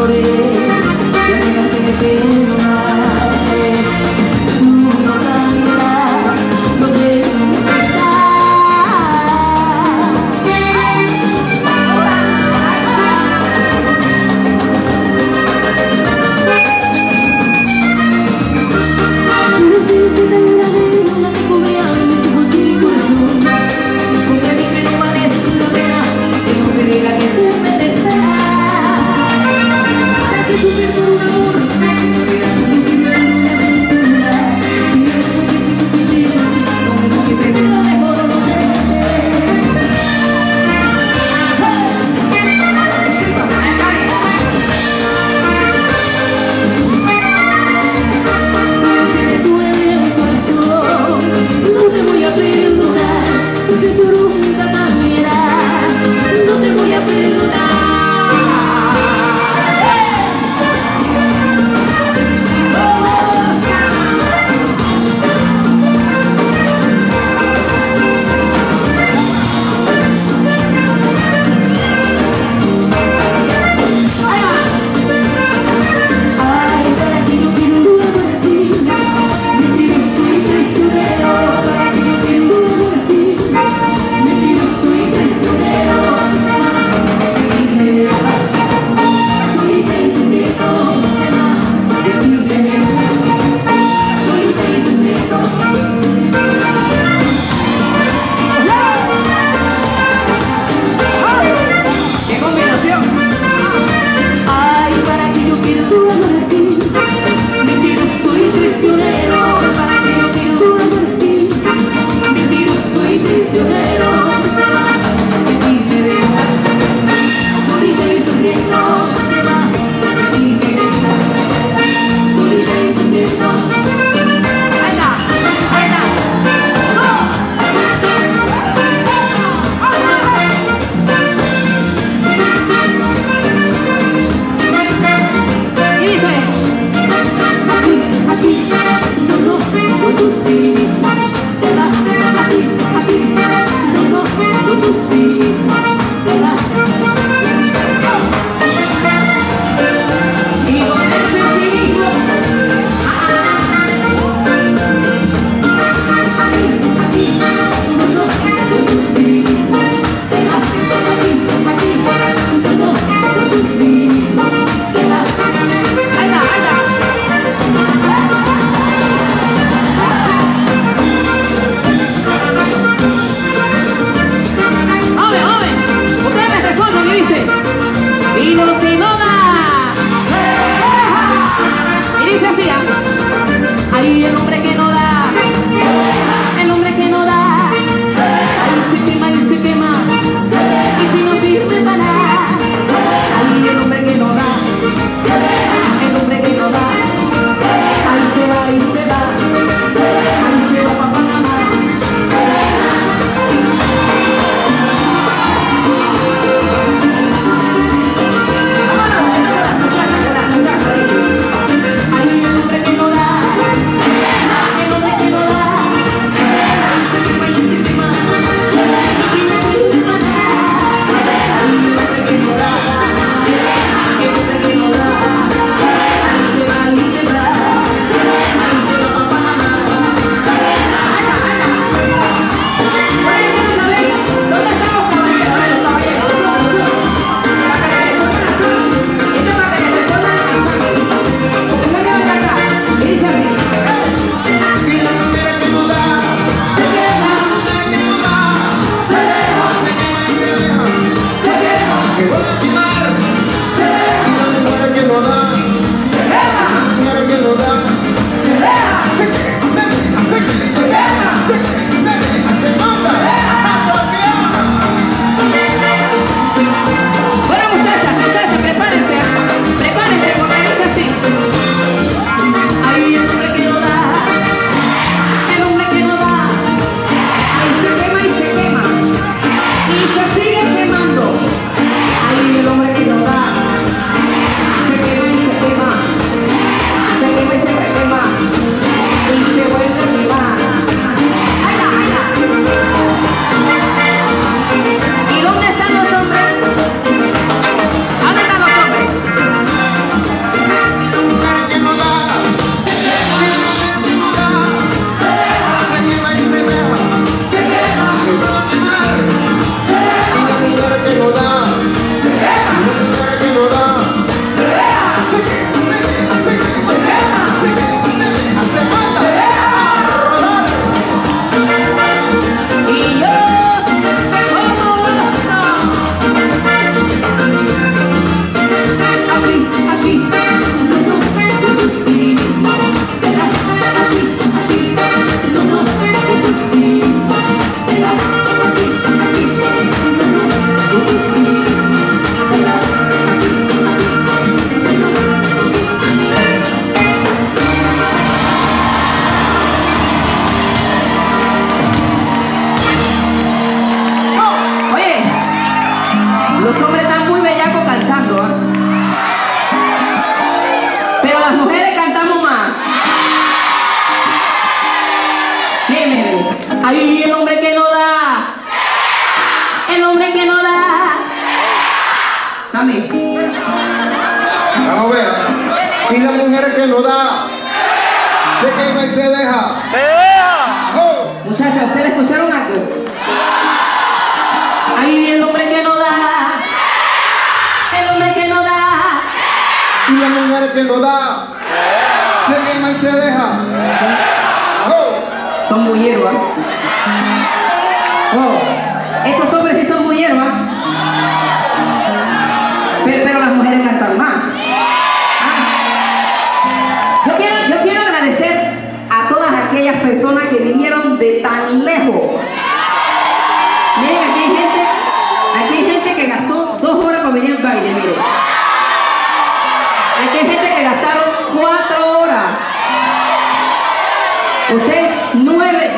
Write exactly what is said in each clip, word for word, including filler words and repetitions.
flores que me hacen enfermarte. Tu mundo cambia, no debemos estar. Una tristeza y una deuda que cubre a mis ojos y mi corazón. Contra mí me permanece una pena que no se diga que siempre te está. Que tu perdón un amor, que me dan una aventura. Si no es porque fui suficiente, no me lo que pegué, lo mejor no te dejes. Porque me duele mi corazón, no te voy a perdonar, porque tú nunca cambiarás, no te voy a perdonar. Sigue quemando, ahí el hombre que no da, se quema y Ahí el hombre que no da. ¡Sí! El hombre que no da. ¡Sí! Sammy. Vamos a ver. Y la mujer que no da. ¡Sí! Se quema y se deja. ¡Se deja! Oh. Muchachas, ¿ustedes escucharon algo? ¡Sí! Ahí el hombre que no da. ¡Sí! El hombre que no da. ¡Sí! Y la mujer que no da. ¡Sí! Se quema y se deja. ¡Sí! Son bulleros, ¿eh? Oh, estos hombres que son bulleros, ¿eh? pero, pero las mujeres cantan más. Ah. Yo quiero, yo quiero agradecer a todas aquellas personas que vinieron de tan lejos. Miren, aquí hay gente, aquí hay gente que gastó dos horas para venir al baile, miren. Aquí hay gente que gastaron cuatro horas. Usted nueve,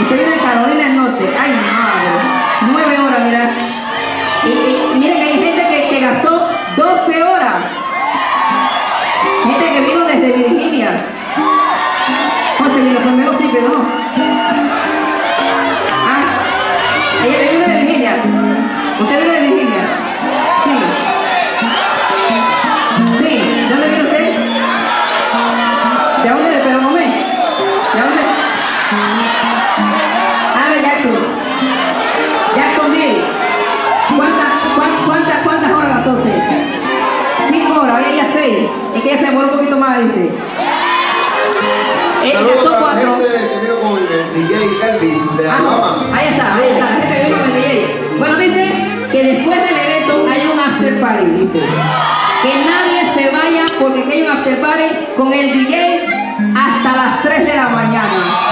usted vive en Carolina del Norte, ay madre, nueve horas, mirad. Y, y miren que hay gente que, que gastó doce horas, gente que vino desde Virginia. José, mira, por menos sí que no. Ah, ella vive de Virginia. ¿Usted vive de Virginia? Sí. Sí, ¿dónde vive usted? ¿De dónde? ¿De Peromé? ¿De dónde? Jacksonville, ¿Cuántas, cuántas, cuántas horas gastó usted? Cinco horas, había ya seis. Es que ella se demoró un poquito más, dice. Él gastó cuatro. Ahí está, ahí está, la gente que vino con el D J. Bueno, dice que después del evento hay un after party, dice. Que nadie se vaya porque hay un after party con el D J hasta las tres de la mañana.